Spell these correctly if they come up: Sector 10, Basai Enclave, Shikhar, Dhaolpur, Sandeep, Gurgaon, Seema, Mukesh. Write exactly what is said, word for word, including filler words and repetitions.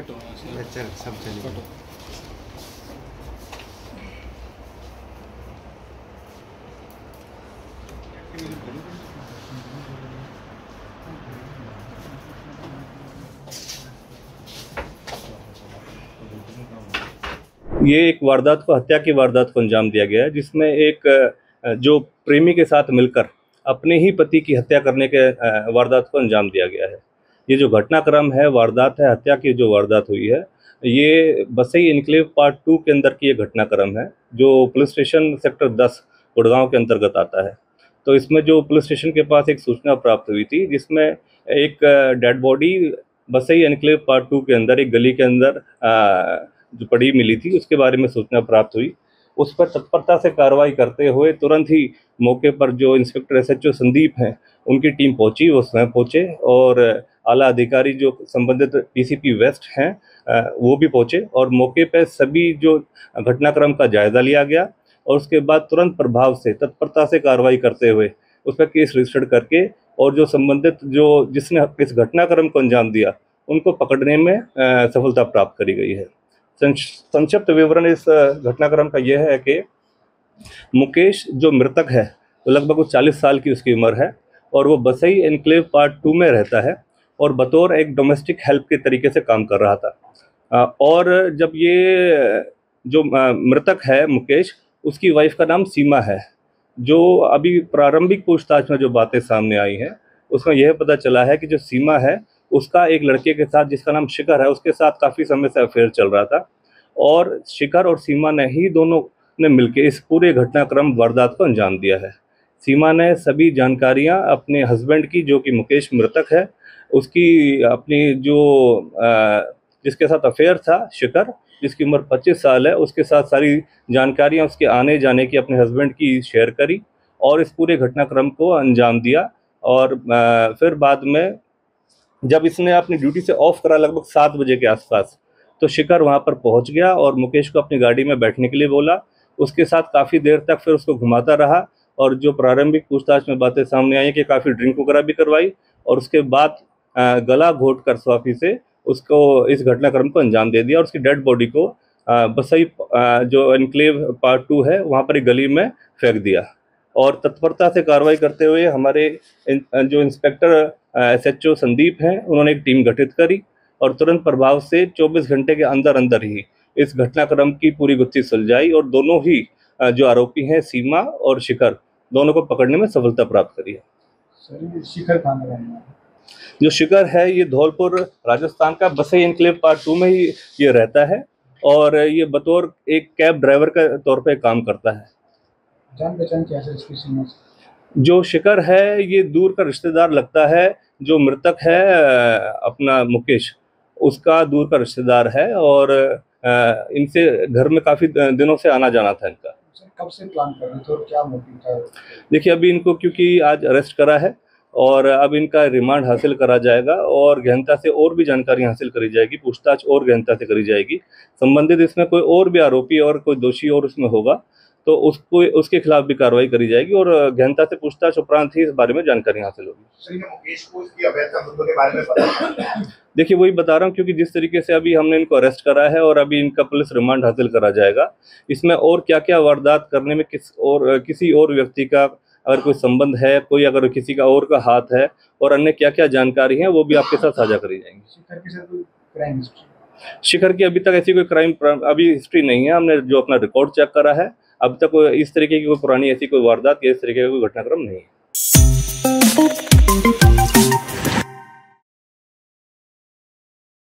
Cut हो चल सब चले ये एक वारदात को हत्या की वारदात को अंजाम दिया गया है जिसमें एक जो प्रेमी के साथ मिलकर अपने ही पति की हत्या करने के वारदात को अंजाम दिया गया है। ये जो घटनाक्रम है, वारदात है, हत्या की जो वारदात हुई है, ये बसई इनक्लेव पार्ट टू के अंदर की ये घटनाक्रम है जो पुलिस स्टेशन सेक्टर दस गुड़गांव के अंतर्गत आता है। तो इसमें जो पुलिस स्टेशन के पास एक सूचना प्राप्त हुई थी जिसमें एक dead body Basai enclave part two के अंदर एक गली के अंदर आ, जो पड़ी मिली थी उसके बारे में सूचना प्राप्त हुई। उस पर तत्परता से कार्रवाई करते हुए तुरंत ही मौके पर जो inspector S H O Sandeep हैं उनकी टीम पहुंची, वो स्वयं पहुंचे और आला अधिकारी जो संबंधित डी सी पी वेस्ट हैं वो भी पहुंचे और मौके पर सभी जो घटनाक्रम का जायज़ा लिया गया और उसके बाद तुरंत प्रभाव से तत्परता से कार्रवाई करते हुए उस पर केस रजिस्टर्ड करके और जो संबंधित जो जिसने इस घटनाक्रम को अंजाम दिया उनको पकड़ने में सफलता प्राप्त करी गई है। संक्षिप्त विवरण इस घटनाक्रम का यह है कि मुकेश जो मृतक है वो लगभग वो चालीस साल की उसकी उम्र है और वो बसई एनक्लेव पार्ट टू में रहता है और बतौर एक डोमेस्टिक हेल्प के तरीके से काम कर रहा था। और जब ये जो मृतक है मुकेश, उसकी वाइफ का नाम सीमा है। जो अभी प्रारंभिक पूछताछ में जो बातें सामने आई हैं उसमें यह पता चला है कि जो सीमा है उसका एक लड़के के साथ जिसका नाम शिखर है उसके साथ काफ़ी समय से अफेयर चल रहा था और शिखर और सीमा ने ही दोनों ने मिलकर इस पूरे घटनाक्रम वारदात को अंजाम दिया है। सीमा ने सभी जानकारियां अपने हस्बैंड की जो कि मुकेश मृतक है उसकी, अपनी जो जिसके साथ अफेयर था शिखर जिसकी उम्र पच्चीस साल है उसके साथ सारी जानकारियाँ उसके आने जाने की अपने हस्बैंड की शेयर करी और इस पूरे घटनाक्रम को अंजाम दिया। और फिर बाद में जब इसने अपनी ड्यूटी से ऑफ करा लगभग सात बजे के आसपास तो शिखर वहां पर पहुंच गया और मुकेश को अपनी गाड़ी में बैठने के लिए बोला। उसके साथ काफ़ी देर तक फिर उसको घुमाता रहा और जो प्रारंभिक पूछताछ में बातें सामने आई कि काफ़ी ड्रिंक वगैरह भी करवाई और उसके बाद गला घोट कर स्वाफी से उसको इस घटनाक्रम को अंजाम दे दिया और उसकी डेड बॉडी को बसई जो एनक्लेव पार्ट टू है वहाँ पर एक गली में फेंक दिया। और तत्परता से कार्रवाई करते हुए हमारे जो inspector S H O Sandeep हैं उन्होंने एक टीम गठित करी और तुरंत प्रभाव से चौबीस घंटे के अंदर अंदर ही इस घटनाक्रम की पूरी गुत्थी सुलझाई और दोनों ही जो आरोपी हैं सीमा और शिखर दोनों को पकड़ने में सफलता प्राप्त करी है। सर, शिखर कहाँ रहने वाला? जो शिखर है ये धौलपुर राजस्थान का बसई एनक्लेव पार्ट टू में ही ये रहता है और ये बतौर एक कैब ड्राइवर के तौर पर काम करता है। जान पहचान क्या है इसकी सीमा से? जो शिखर है ये दूर का रिश्तेदार लगता है, जो मृतक है अपना मुकेश उसका दूर का रिश्तेदार है और इनसे घर में काफ़ी दिनों से आना जाना था इनका। कब से प्लान कर रहे थे और क्या मोटिव था? देखिए अभी इनको क्योंकि आज अरेस्ट करा है और अब इनका रिमांड हासिल करा जाएगा और गहनता से और भी जानकारी हासिल करी जाएगी, पूछताछ और गहनता से करी जाएगी। संबंधित इसमें कोई और भी आरोपी और कोई दोषी और उसमें होगा तो उसको उसके खिलाफ भी कार्रवाई करी जाएगी और गहनता से पूछताछ उपरांत ही इस बारे में जानकारी हासिल होगी। देखिए वही बता रहा हूँ क्योंकि जिस तरीके से अभी हमने इनको अरेस्ट करा है और अभी इनका पुलिस रिमांड हासिल करा जाएगा, इसमें और क्या क्या वारदात करने में किस और किसी और व्यक्ति का अगर कोई संबंध है, कोई अगर किसी का और का हाथ है और अन्य क्या क्या जानकारी है वो भी आपके साथ साझा करी जाएंगी। शिखर की अभी तक ऐसी कोई क्राइम अभी हिस्ट्री नहीं है, हमने जो अपना रिकॉर्ड चेक करा है अब तक इस तरीके की कोई पुरानी ऐसी कोई वारदात या इस तरीके का कोई घटनाक्रम नहीं है।